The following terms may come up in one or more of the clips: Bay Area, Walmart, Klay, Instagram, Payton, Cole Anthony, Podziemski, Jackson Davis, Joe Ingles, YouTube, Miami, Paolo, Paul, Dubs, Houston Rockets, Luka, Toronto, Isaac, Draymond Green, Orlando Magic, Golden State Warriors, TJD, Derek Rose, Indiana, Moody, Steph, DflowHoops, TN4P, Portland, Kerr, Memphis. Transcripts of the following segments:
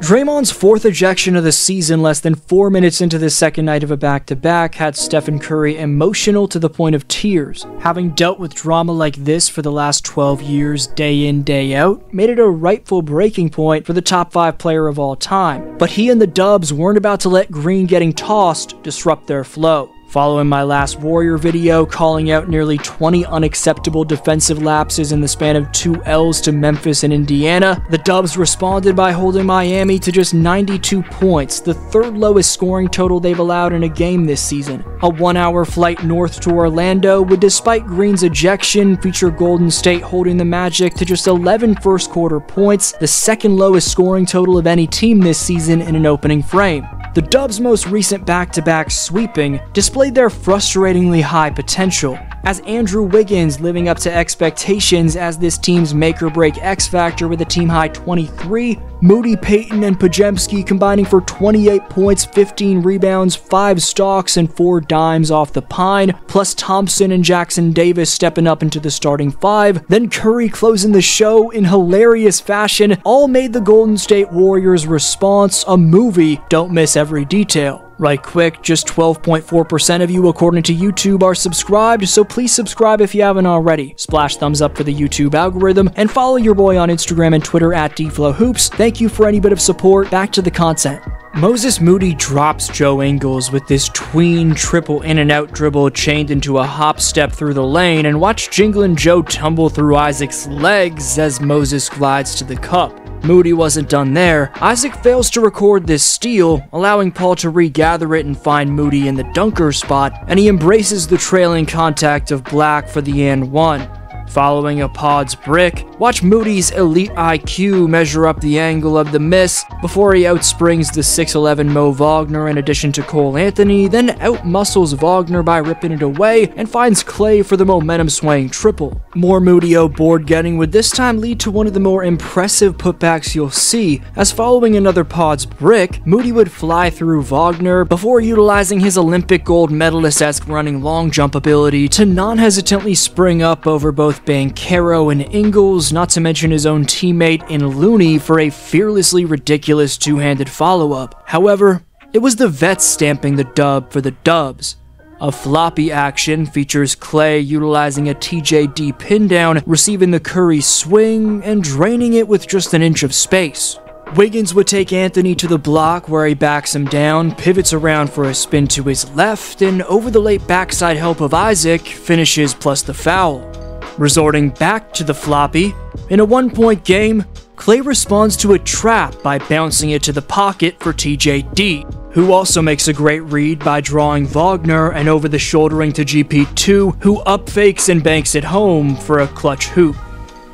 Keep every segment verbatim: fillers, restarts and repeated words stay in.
Draymond's fourth ejection of the season less than four minutes into the second night of a back-to-back had Stephen Curry emotional to the point of tears. Having dealt with drama like this for the last twelve years, day in, day out, made it a rightful breaking point for the top five player of all time. But he and the Dubs weren't about to let Green getting tossed disrupt their flow. Following my last Warrior video calling out nearly twenty unacceptable defensive lapses in the span of two L's to Memphis and Indiana, the Dubs responded by holding Miami to just ninety-two points, the third lowest scoring total they've allowed in a game this season. A one-hour flight north to Orlando would, despite Green's ejection, feature Golden State holding the Magic to just eleven first-quarter points, the second lowest scoring total of any team this season in an opening frame. The Dubs' most recent back-to-back sweeping displayed their frustratingly high potential, as Andrew Wiggins living up to expectations as this team's make-or-break X-Factor with a team-high twenty-three, Moody, Payton, and Podziemski combining for twenty-eight points, fifteen rebounds, five stocks, and four dimes off the pine, plus Thompson and Jackson Davis stepping up into the starting five, then Curry closing the show in hilarious fashion, all made the Golden State Warriors' response a movie, don't miss every detail. Right quick, just twelve point four percent of you according to YouTube are subscribed, so please subscribe if you haven't already. Splash thumbs up for the YouTube algorithm, and follow your boy on Instagram and Twitter at DflowHoops. Thank you for any bit of support. Back to the content. Moses Moody drops Joe Ingles with this tween triple in-and-out dribble chained into a hop step through the lane, and watch Jingling Joe tumble through Isaac's legs as Moses glides to the cup. Moody wasn't done there. Isaac fails to record this steal, allowing Paul to regather it and find Moody in the dunker spot, and he embraces the trailing contact of Black for the and one. Following a Pod's brick, watch Moody's elite I Q measure up the angle of the miss before he outsprings the six eleven Mo Wagner in addition to Cole Anthony, then outmuscles Wagner by ripping it away and finds Klay for the momentum-swaying triple. More Moody-o board getting would this time lead to one of the more impressive putbacks you'll see, as following another Pod's brick, Moody would fly through Wagner before utilizing his Olympic gold medalist-esque running long jump ability to non-hesitantly spring up over both Banchero and Ingles, not to mention his own teammate in Looney, for a fearlessly ridiculous two-handed follow-up. However, it was the vets stamping the dub for the Dubs. A floppy action features Klay utilizing a T J D pin down, receiving the Curry swing and draining it with just an inch of space. Wiggins would take Anthony to the block where he backs him down, pivots around for a spin to his left, and over the late backside help of Isaac, finishes plus the foul. Resorting back to the floppy, in a one-point game, Klay responds to a trap by bouncing it to the pocket for T J D, who also makes a great read by drawing Wagner and over the shouldering to G P two, who upfakes and banks it home for a clutch hoop.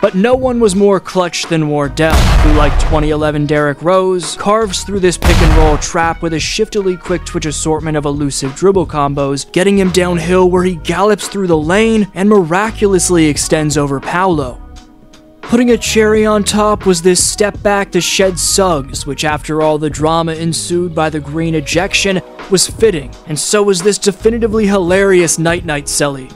But no one was more clutch than Wardell, who, like twenty eleven Derek Rose, carves through this pick-and-roll trap with a shiftily quick twitch assortment of elusive dribble combos, getting him downhill where he gallops through the lane and miraculously extends over Paolo. Putting a cherry on top was this step back to shed Suggs, which after all the drama ensued by the Green ejection, was fitting, and so was this definitively hilarious night-night celly.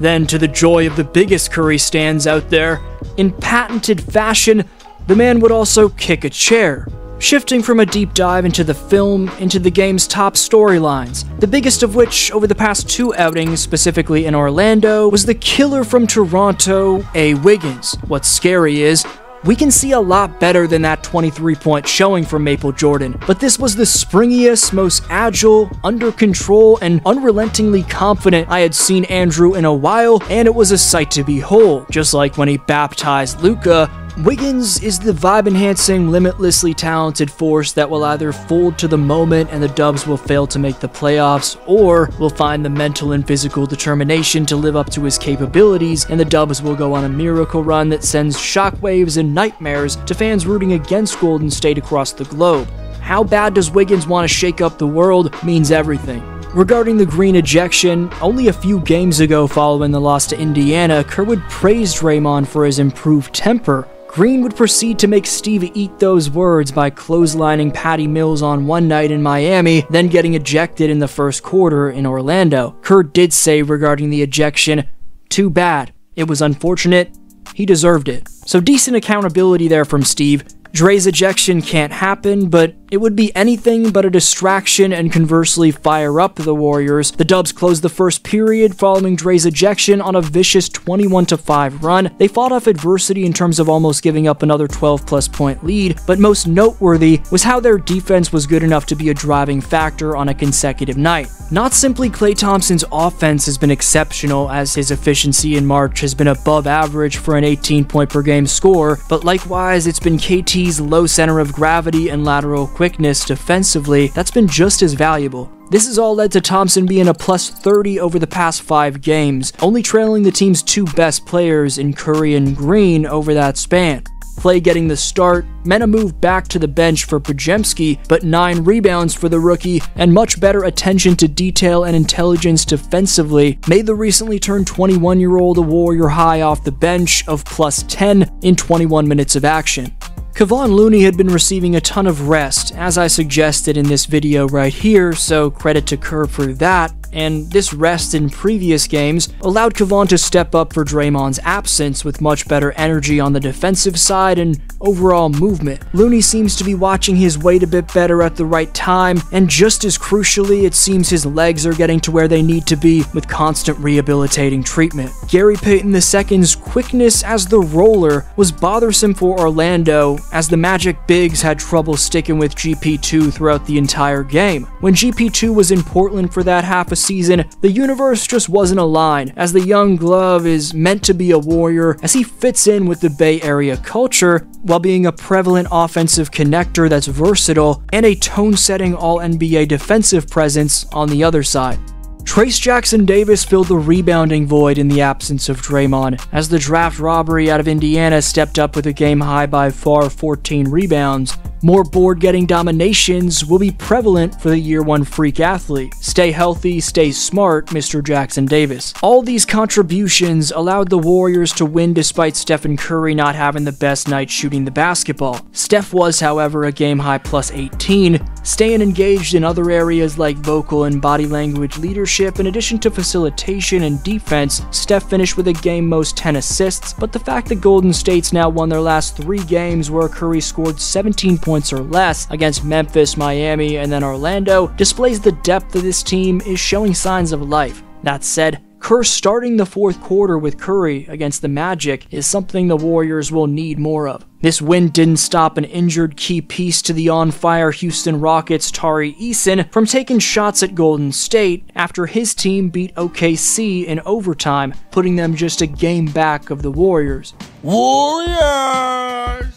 Then, to the joy of the biggest Curry stands out there, in patented fashion, the man would also kick a chair. Shifting from a deep dive into the film into the game's top storylines, the biggest of which over the past two outings, specifically in Orlando, was the killer from Toronto, A. Wiggins. What's scary is, we can see a lot better than that twenty-three point showing from Maple Jordan, but this was the springiest, most agile, under control, and unrelentingly confident I had seen Andrew in a while, and it was a sight to behold. Just like when he baptized Luka, Wiggins is the vibe-enhancing, limitlessly talented force that will either fold to the moment and the Dubs will fail to make the playoffs, or will find the mental and physical determination to live up to his capabilities, and the Dubs will go on a miracle run that sends shockwaves and nightmares to fans rooting against Golden State across the globe. How bad does Wiggins want to shake up the world means everything. Regarding the Green ejection, only a few games ago following the loss to Indiana, Kerr would praise Draymond for his improved temper. Green would proceed to make Steve eat those words by clotheslining Patty Mills on one night in Miami, then getting ejected in the first quarter in Orlando. Kerr did say regarding the ejection, "Too bad. It was unfortunate. He deserved it." So decent accountability there from Steve, Dre's ejection can't happen, but it would be anything but a distraction and conversely fire up the Warriors. The Dubs closed the first period following Dre's ejection on a vicious twenty-one to five run. They fought off adversity in terms of almost giving up another twelve plus point lead, but most noteworthy was how their defense was good enough to be a driving factor on a consecutive night. Not simply Klay Thompson's offense has been exceptional, as his efficiency in March has been above average for an eighteen point per game score, but likewise it's been K T's low center of gravity and lateral quickness quickness defensively that's been just as valuable. This has all led to Thompson being a plus thirty over the past five games, only trailing the team's two best players in Curry and Green over that span. Klay getting the start meant a move back to the bench for Podziemski, but nine rebounds for the rookie and much better attention to detail and intelligence defensively made the recently turned twenty-one-year-old a Warrior high off the bench of plus ten in twenty-one minutes of action. Kevon Looney had been receiving a ton of rest, as I suggested in this video right here, so credit to Kerr for that, and this rest in previous games allowed Kevon to step up for Draymond's absence with much better energy on the defensive side and overall movement. Looney seems to be watching his weight a bit better at the right time, and just as crucially, it seems his legs are getting to where they need to be with constant rehabilitating treatment. Gary Payton the second's quickness as the roller was bothersome for Orlando, as the Magic bigs had trouble sticking with G P two throughout the entire game. When G P two was in Portland for that half a season, the universe just wasn't aligned, as the young glove is meant to be a Warrior as he fits in with the Bay Area culture while being a prevalent offensive connector that's versatile and a tone-setting all N B A defensive presence on the other side. Trace Jackson Davis filled the rebounding void in the absence of Draymond, as the draft robbery out of Indiana stepped up with a game-high by far fourteen rebounds. More board-getting dominations will be prevalent for the year one freak athlete. Stay healthy, stay smart, Mister Jackson Davis. All these contributions allowed the Warriors to win despite Stephen Curry not having the best night shooting the basketball. Steph was, however, a game-high plus eighteen, staying engaged in other areas like vocal and body language leadership. In addition to facilitation and defense, Steph finished with a game most ten assists, but the fact that Golden State's now won their last three games where Curry scored seventeen points or less against Memphis, Miami, and then Orlando displays the depth of this team is showing signs of life. That said, Kerr starting the fourth quarter with Curry against the Magic is something the Warriors will need more of. This win didn't stop an injured key piece to the on-fire Houston Rockets' Tari Eason from taking shots at Golden State after his team beat O K C in overtime, putting them just a game back of the Warriors. Warriors,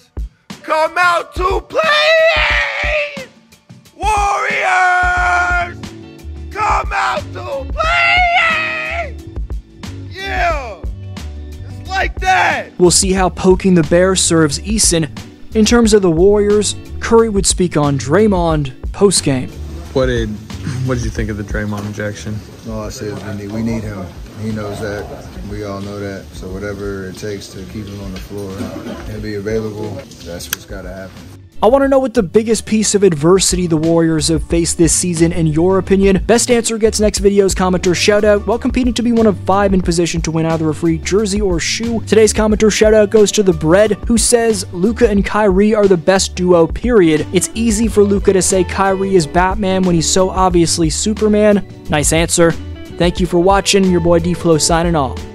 come out to play! Warriors, come out to play! Yeah, it's like that. We'll see how poking the bear serves Eason. In terms of the Warriors, Curry would speak on Draymond post-game. What did what did you think of the Draymond ejection? All I said is we need, we need him. He knows that. We all know that. So whatever it takes to keep him on the floor and be available, that's what's got to happen. I want to know what the biggest piece of adversity the Warriors have faced this season in your opinion. Best answer gets next video's commenter shoutout while competing to be one of five in position to win either a free jersey or shoe. Today's commenter shoutout goes to The Bread, who says Luka and Kyrie are the best duo period. It's easy for Luka to say Kyrie is Batman when he's so obviously Superman. Nice answer. Thank you for watching. Your boy DFlow signing off.